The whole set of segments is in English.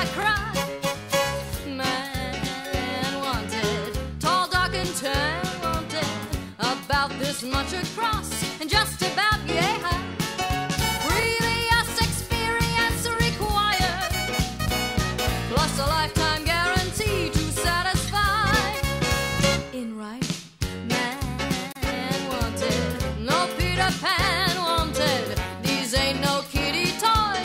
I cried. Man wanted, tall, dark, and tan, wanted about this much across, and just about, yeah. Previous experience required, plus a lifetime guarantee to satisfy. In right, man wanted, no Peter Pan wanted. These ain't no kiddie toys.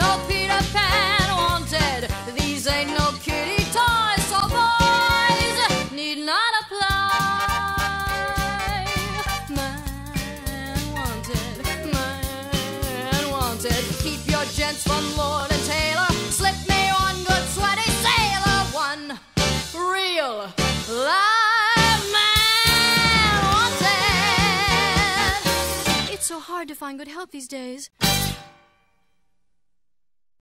No Peter Pan wanted. These ain't no kiddie toys, so boys need not apply. Man wanted. Keep your gents from Lord and Taylor. Slip me one good sweaty sailor, one real live man wanted. It's so hard to find good help these days.